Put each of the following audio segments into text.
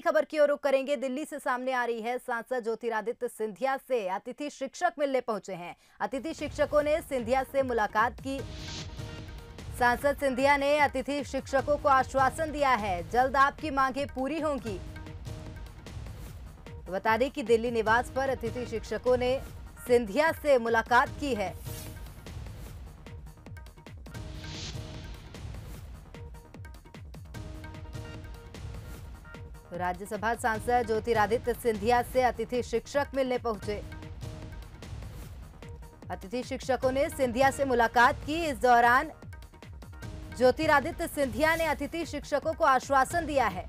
खबर की ओर रुख करेंगे। दिल्ली से सामने आ रही है सांसद ज्योतिरादित्य सिंधिया से अतिथि शिक्षक मिलने पहुंचे हैं। अतिथि शिक्षकों ने सिंधिया से मुलाकात की। सांसद सिंधिया ने अतिथि शिक्षकों को आश्वासन दिया है जल्द आपकी मांगें पूरी होंगी। बता दें कि दिल्ली निवास पर अतिथि शिक्षकों ने सिंधिया से मुलाकात की है। राज्यसभा सांसद ज्योतिरादित्य सिंधिया से अतिथि शिक्षक मिलने पहुंचे। अतिथि शिक्षकों ने सिंधिया से मुलाकात की। इस दौरान ज्योतिरादित्य सिंधिया ने अतिथि शिक्षकों को आश्वासन दिया है।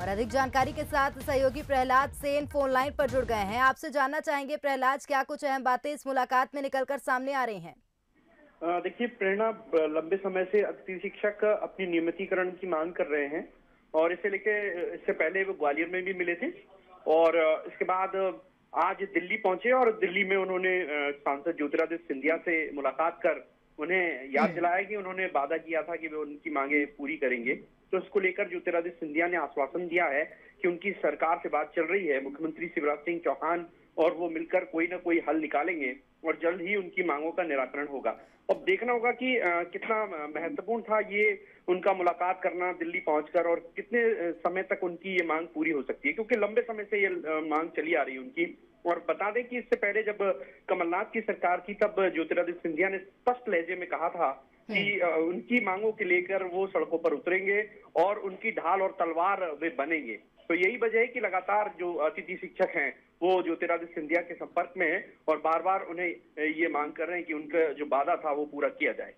और अधिक जानकारी के साथ सहयोगी प्रहलाद सेन फोन लाइन पर जुड़ गए हैं। आपसे जानना चाहेंगे प्रहलाद, क्या कुछ अहम बातें इस मुलाकात में निकलकर सामने आ रही हैं? देखिए प्रेरणा, लंबे समय से अतिथि शिक्षक अपनी नियमितीकरण की मांग कर रहे हैं और इससे पहले वो ग्वालियर में भी मिले थे और इसके बाद आज दिल्ली पहुंचे और दिल्ली में उन्होंने सांसद ज्योतिरादित्य सिंधिया से मुलाकात कर उन्हें याद दिलाया कि उन्होंने वादा किया था कि वे उनकी मांगे पूरी करेंगे। तो इसको लेकर ज्योतिरादित्य सिंधिया ने आश्वासन दिया है कि उनकी सरकार से बात चल रही है, मुख्यमंत्री शिवराज सिंह चौहान और वो मिलकर कोई ना कोई हल निकालेंगे और जल्द ही उनकी मांगों का निराकरण होगा। अब देखना होगा कि कितना महत्वपूर्ण था ये उनका मुलाकात करना दिल्ली पहुंचकर और कितने समय तक उनकी ये मांग पूरी हो सकती है, क्योंकि लंबे समय से ये मांग चली आ रही है उनकी। और बता दें कि इससे पहले जब कमलनाथ की सरकार थी तब ज्योतिरादित्य सिंधिया ने स्पष्ट लहजे में कहा था कि उनकी मांगों के लेकर वो सड़कों पर उतरेंगे और उनकी ढाल और तलवार वे बनेंगे। तो यही वजह है कि लगातार जो अतिथि शिक्षक हैं वो ज्योतिरादित्य सिंधिया के संपर्क में हैं और बार बार उन्हें ये मांग कर रहे हैं कि उनका जो वादा था वो पूरा किया जाए।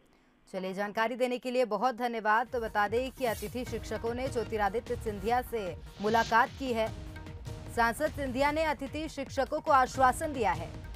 चलिए, जानकारी देने के लिए बहुत धन्यवाद। तो बता दें कि अतिथि शिक्षकों ने ज्योतिरादित्य सिंधिया से मुलाकात की है। सांसद सिंधिया ने अतिथि शिक्षकों को आश्वासन दिया है।